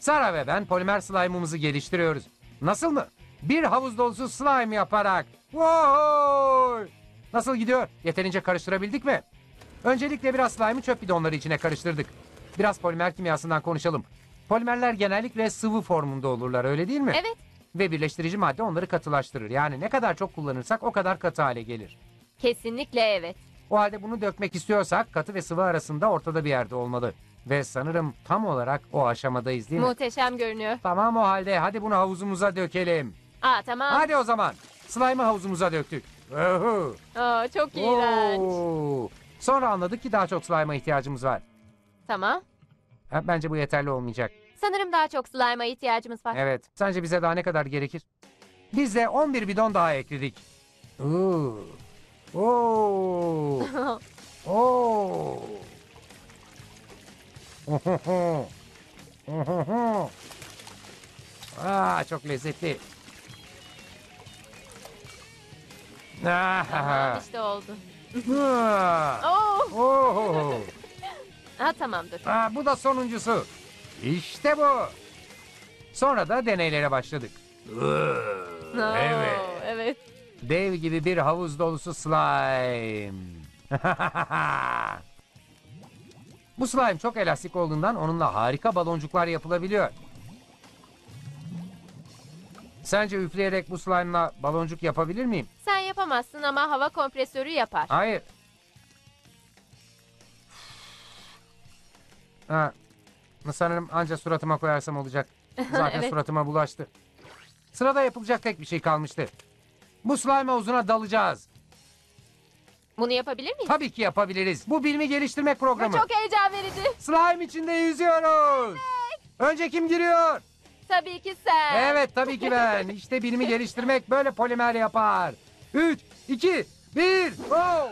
Sara ve ben polimer slime'ımızı geliştiriyoruz. Nasıl mı? Bir havuz dolusu slime yaparak. Wow! Nasıl gidiyor? Yeterince karıştırabildik mi? Öncelikle biraz slime'ı çöp bidonları içine karıştırdık. Biraz polimer kimyasından konuşalım. Polimerler genellikle sıvı formunda olurlar, öyle değil mi? Evet. Ve birleştirici madde onları katılaştırır. Yani ne kadar çok kullanırsak o kadar katı hale gelir. Kesinlikle evet. O halde bunu dökmek istiyorsak katı ve sıvı arasında ortada bir yerde olmalı. Ve sanırım tam olarak o aşamadayız, değil mi? Muhteşem görünüyor. Tamam, o halde hadi bunu havuzumuza dökelim. Aa, tamam. Hadi o zaman. Slime'ı havuzumuza döktük. Aa, çok iğrenç. Sonra anladık ki daha çok slime'a ihtiyacımız var. Tamam. Bence bu yeterli olmayacak. Sanırım daha çok slime'a ihtiyacımız var. Evet. Sence bize daha ne kadar gerekir? Biz de 11 bidon daha ekledik. Aa, çok lezzetli. Tamam, işte oldu. Tamamdır. Bu da sonuncusu. İşte bu. Sonra da deneylere başladık. Evet. Evet. Dev gibi bir havuz dolusu slime. Bu slime çok elastik olduğundan onunla harika baloncuklar yapılabiliyor. Sence üfleyerek bu slime'la baloncuk yapabilir miyim? Sen yapamazsın ama hava kompresörü yapar. Hayır. Sanırım anca suratıma koyarsam olacak. Zaten evet. Suratıma bulaştı. Sırada yapılacak tek bir şey kalmıştı. Bu slime havuzuna dalacağız. Bunu yapabilir miyiz? Tabii ki yapabiliriz. Bu bilimi geliştirmek programı. Bu çok heyecan verici. Slime içinde yüzüyoruz. Evet. Önce kim giriyor? Tabii ki sen. Evet, tabii ki ben. İşte bilimi geliştirmek böyle polimer yapar. 3, 2, 1, go!